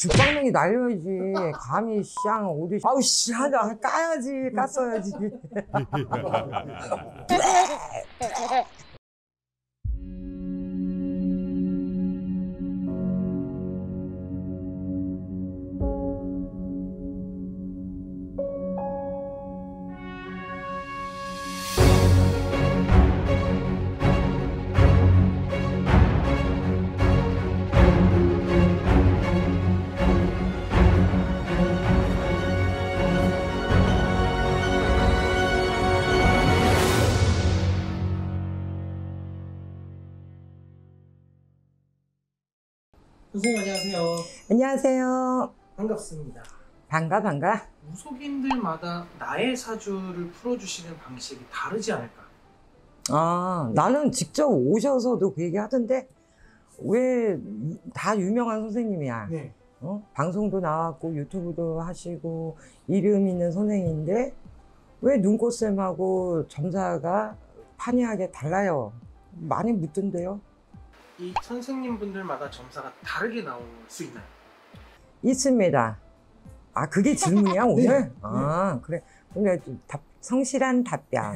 죽방맹이 날려야지. 감히 샹 어디 아우 씨 하자 까야지 깠어야지. 선생님 안녕하세요. 안녕하세요. 반갑습니다. 반가. 무속인들마다 나의 사주를 풀어주시는 방식이 다르지 않을까? 아, 나는 직접 오셔서도 그 얘기 하던데 왜 다 유명한 선생님이야. 네. 어? 방송도 나왔고 유튜브도 하시고 이름 있는 선생님인데 왜 눈꽃쌤하고 점사가 판이하게 달라요? 많이 묻던데요. 이 선생님분들마다 점사가 다르게 나올 수 있나요? 있습니다. 아, 그게 질문이야 오늘? 네. 아, 네. 그래. 오늘 성실한 답변.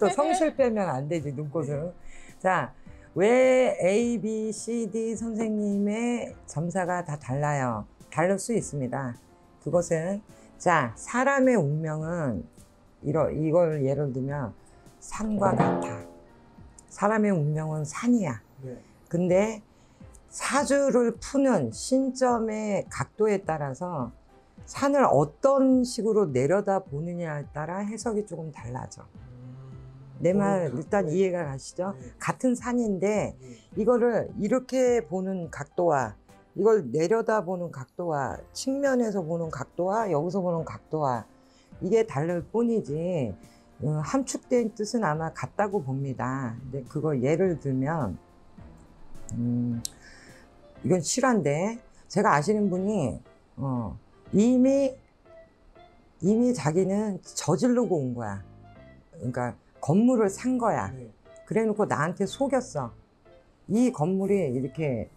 또 성실 빼면 안 되지, 눈꽃은. 자, 왜 A, B, C, D 선생님의 점사가 다 달라요? 다를 수 있습니다. 그것은 자, 사람의 운명은 이걸 예를 들면 산과 같아. 사람의 운명은 산이야. 네. 근데 사주를 푸는 신점의 각도에 따라서 산을 어떤 식으로 내려다 보느냐에 따라 해석이 조금 달라져. 내 말 일단 이해가 가시죠? 네. 같은 산인데 이거를 이렇게 보는 각도와 이걸 내려다 보는 각도와 측면에서 보는 각도와 여기서 보는 각도와 이게 다를 뿐이지 함축된 뜻은 아마 같다고 봅니다. 근데 그거 예를 들면 이건 실화인데 제가 아시는 분이 이미 자기는 저지르고 온 거야. 그러니까 건물을 산 거야. 네. 그래 놓고 나한테 속였어. 이 건물이 이렇게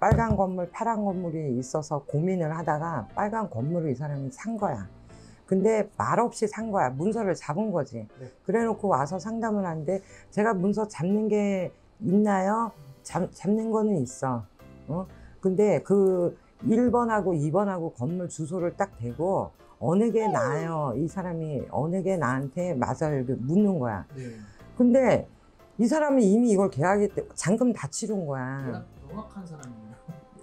빨간 건물, 파란 건물이 있어서 고민을 하다가 빨간 건물을 이 사람이 산 거야. 근데 말없이 산 거야. 문서를 잡은 거지. 네. 그래 놓고 와서 상담을 하는데 제가 문서 잡는 게 있나요? 잡는 거는 있어. 어? 근데 그 1번하고 2번하고 건물 주소를 딱 대고 어느 게 나아요? 이 사람이 어느 게 나한테 맞아요? 묻는 거야. 네. 근데 이 사람이 이미 이걸 계약했 때 잔금 다 치른 거야. 명확한 사람이에요.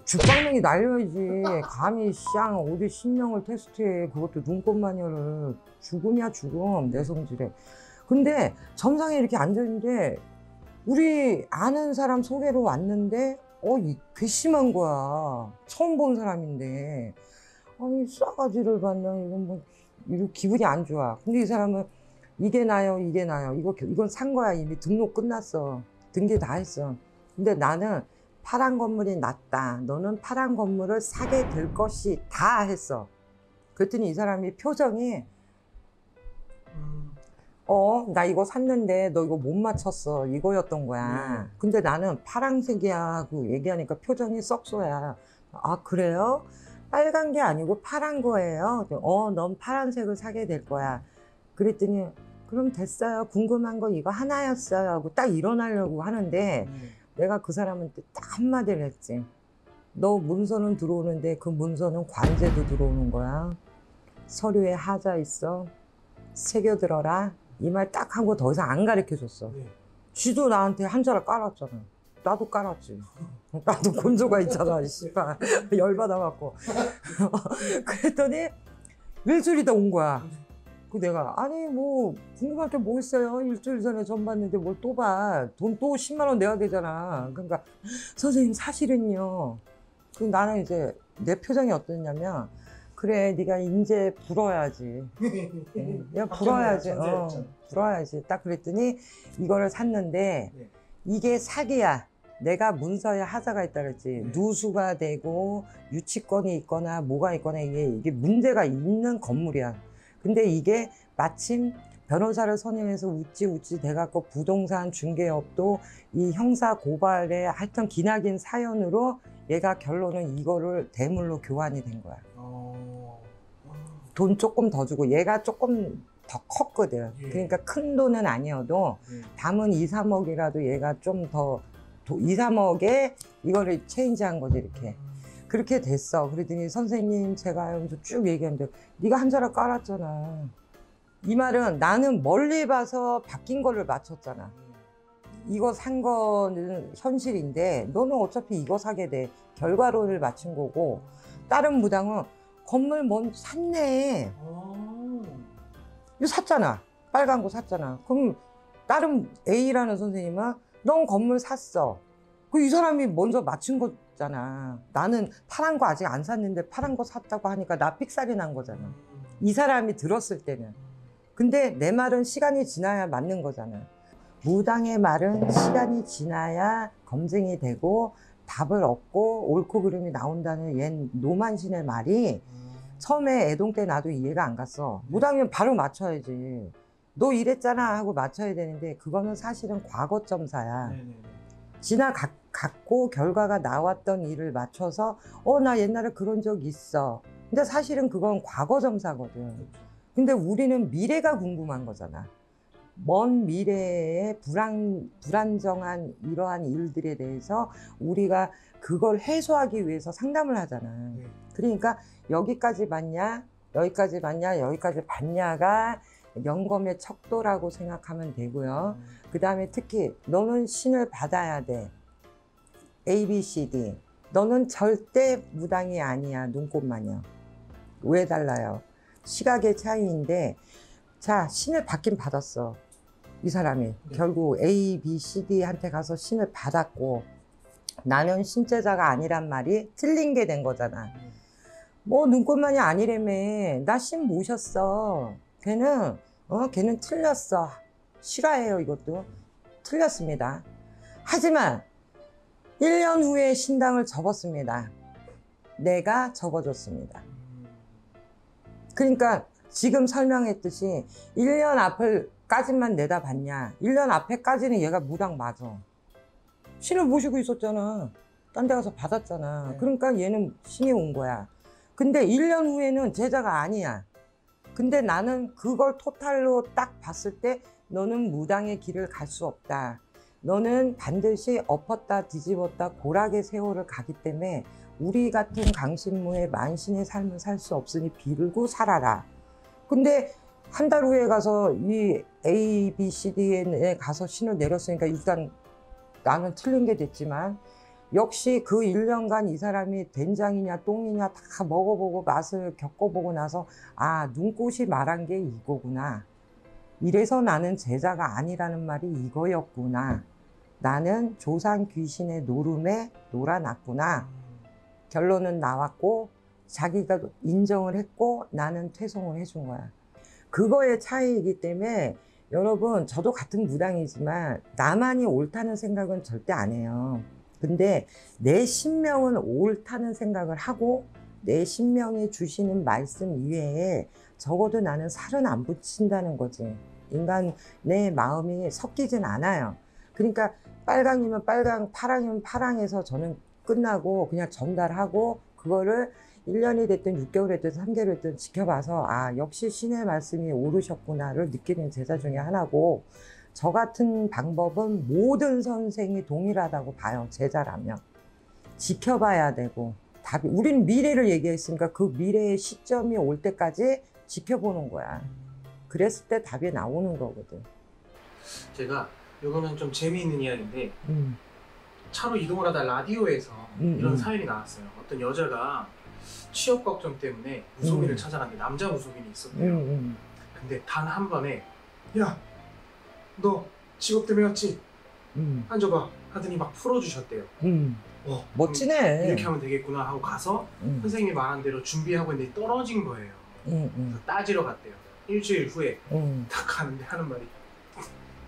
죽방맹이 날려야지. 감히 샹 어디 신명을 테스트해. 그것도 눈꽃 마녀를. 죽음이야 죽음. 내 성질에. 근데 점상에 이렇게 앉아있는데 우리 아는 사람 소개로 왔는데 이 괘씸한 거야. 처음 본 사람인데 아니 싸가지를 봤나 이건 뭐 이거 기분이 안 좋아. 근데 이 사람은 이게 나요 이건 산 거야. 이미 등록 끝났어. 등기 다 했어. 근데 나는 파란 건물이 낫다. 너는 파란 건물을 사게 될 것이 다 했어. 그랬더니 이 사람이 표정이 나 이거 샀는데 너 이거 못 맞췄어. 이거였던 거야. 근데 나는 파란색이야 하고 얘기하니까 표정이 썩소야. 아, 그래요? 빨간 게 아니고 파란 거예요? 넌 파란색을 사게 될 거야. 그랬더니 그럼 됐어요. 궁금한 거 이거 하나였어요 하고 딱 일어나려고 하는데 내가 그 사람한테 딱 한마디를 했지. 너 문서는 들어오는데 그 문서는 관제도 들어오는 거야. 서류에 하자 있어. 새겨들어라. 이 말 딱 하고 더 이상 안 가르쳐줬어. 네. 지도 나한테 한자를 깔았잖아. 나도 깔았지. 나도 곤조가 있잖아. 씨발 열받아갖고. 그랬더니 일주일이 다 온 거야. 그 내가 아니 뭐 궁금할 게 뭐 있어요. 일주일 전에 전 봤는데 뭘 또 봐. 돈 또 10만 원 내야 되잖아. 그러니까 선생님 사실은요. 그 나는 이제 내 표정이 어떠냐면 그래, 네가 인제 불어야지. 야, 불어야지. 불어야지. 딱 그랬더니 이거를 샀는데 네. 이게 사기야. 내가 문서에 하자가 있다 그랬지. 네. 누수가 되고 유치권이 있거나 뭐가 있거나 이게 문제가 있는 건물이야. 근데 이게 마침 변호사를 선임해서 우찌우찌 돼갖고 부동산 중개업도 이 형사 고발에 하여튼 기나긴 사연으로 얘가 결론은 이거를 대물로 교환이 된 거야. 돈 조금 더 주고 얘가 조금 더 컸거든. 예. 그러니까 큰 돈은 아니어도 예. 담은 2, 3억이라도 얘가 좀 더 2, 3억에 이거를 체인지한 거지 이렇게. 그렇게 됐어. 그러더니 선생님 제가 하면서 쭉 얘기하는데 네가 한 자락 깔았잖아. 이 말은 나는 멀리 봐서 바뀐 거를 맞췄잖아. 이거 산 거는 현실인데 너는 어차피 이거 사게 돼. 결과론을 맞춘 거고 다른 무당은 건물 뭔 샀네. 이거 샀잖아. 빨간 거 샀잖아. 그럼 다른 A라는 선생님은 넌 건물 샀어. 그 이 사람이 먼저 맞춘 거잖아. 나는 파란 거 아직 안 샀는데 파란 거 샀다고 하니까 나 삑살이 난 거잖아. 이 사람이 들었을 때는. 근데 내 말은 시간이 지나야 맞는 거잖아. 무당의 말은 시간이 지나야 검증이 되고 답을 얻고 옳고 그름이 나온다는 옛 노만신의 말이 처음에 애동 때 나도 이해가 안 갔어. 무당이면 바로 맞춰야지. 너 이랬잖아 하고 맞춰야 되는데 그거는 사실은 과거 점사야. 지나갔고 결과가 나왔던 일을 맞춰서 나 옛날에 그런 적 있어. 근데 사실은 그건 과거 점사거든. 근데 우리는 미래가 궁금한 거잖아. 먼 미래의 불안정한 이러한 일들에 대해서 우리가 그걸 해소하기 위해서 상담을 하잖아. 그러니까 여기까지 봤냐, 여기까지 봤냐, 여기까지 봤냐가 영검의 척도라고 생각하면 되고요. 그 다음에 특히 너는 신을 받아야 돼. A, B, C, D. 너는 절대 무당이 아니야. 눈꽃 마녀. 왜 달라요? 시각의 차이인데 자, 신을 받긴 받았어. 이 사람이 결국 A, B, C, D한테 가서 신을 받았고 나는 신제자가 아니란 말이 틀린 게 된 거잖아. 뭐 눈꽃만이 아니라며. 나 신 모셨어. 걔는 걔는 틀렸어. 실화예요 이것도. 틀렸습니다. 하지만 1년 후에 신당을 접었습니다. 내가 접어줬습니다. 그러니까 지금 설명했듯이 1년 앞을까지만 내다봤냐. 1년 앞에까지는 얘가 무당 맞아. 신을 모시고 있었잖아. 딴 데 가서 받았잖아. 네. 그러니까 얘는 신이 온 거야. 근데 1년 후에는 제자가 아니야. 근데 나는 그걸 토탈로 딱 봤을 때 너는 무당의 길을 갈 수 없다. 너는 반드시 엎었다 뒤집었다 고락의 세월을 가기 때문에 우리 같은 강신무의 만신의 삶을 살 수 없으니 빌고 살아라. 근데 한 달 후에 가서 이 A, B, C, D에 가서 신을 내렸으니까 일단 나는 틀린 게 됐지만 역시 그 1년간 이 사람이 된장이냐 똥이냐 다 먹어보고 맛을 겪어보고 나서 아, 눈꽃이 말한 게 이거구나. 이래서 나는 제자가 아니라는 말이 이거였구나. 나는 조상 귀신의 노름에 놀아났구나. 결론은 나왔고 자기가 인정을 했고 나는 퇴송을 해준 거야. 그거의 차이이기 때문에 여러분 저도 같은 무당이지만 나만이 옳다는 생각은 절대 안 해요. 근데 내 신명은 옳다는 생각을 하고 내 신명이 주시는 말씀 이외에 적어도 나는 살은 안 붙인다는 거지. 인간 내 마음이 섞이진 않아요. 그러니까 빨강이면 빨강, 파랑이면 파랑에서 저는 끝나고 그냥 전달하고 그거를 1년이 됐든 6개월이 됐든 3개월이 됐든 지켜봐서 아, 역시 신의 말씀이 옳으셨구나를 느끼는 제자 중에 하나고 저 같은 방법은 모든 선생이 동일하다고 봐요. 제자라면. 지켜봐야 되고 답이 우리는 미래를 얘기했으니까 그 미래의 시점이 올 때까지 지켜보는 거야. 그랬을 때 답이 나오는 거거든. 제가 이거는 좀 재미있는 이야기인데 차로 이동을 하다 라디오에서 이런 사연이 나왔어요. 어떤 여자가 취업 걱정 때문에 무속인을 찾아갔는데 남자 무속인이 있었대요. 근데 단 한 번에 야, 너 직업 때문에 왔지? 앉아봐 하더니 막 풀어주셨대요. 멋지네. 이렇게 하면 되겠구나 하고 가서 선생님이 말한 대로 준비하고 있는데 떨어진 거예요. 그래서 따지러 갔대요. 일주일 후에 딱 가는데 하는 말이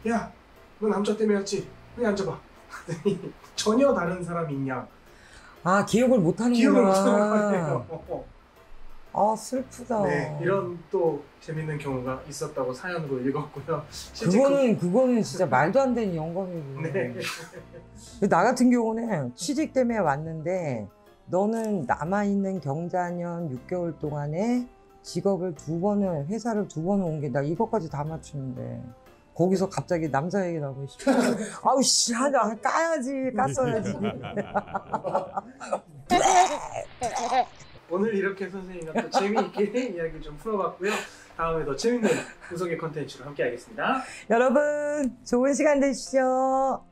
야, 너 남자 때문에 왔지? 그냥 앉아봐 하더니 전혀 다른 사람이 있냐. 아, 기억을 못하는 거야. 아, 슬프다. 네, 이런 또 재밌는 경우가 있었다고 사연으로 읽었고요. 그거는 진짜 말도 안 되는 영감이고. 네. 나 같은 경우는 취직 때문에 왔는데 너는 남아있는 경자년 6개월 동안에 직업을 두 번을, 회사를 두 번 옮겨. 나 이것까지 다 맞추는데 거기서 갑자기 남자 얘기 나오고 싶어. 아우 씨, 하나 까야지, 깠어야지. 오늘 이렇게 선생님과 또 재미있게 이야기 좀 풀어봤고요. 다음에 더 재밌는 구석의 컨텐츠로 함께 하겠습니다. 여러분 좋은 시간 되시죠.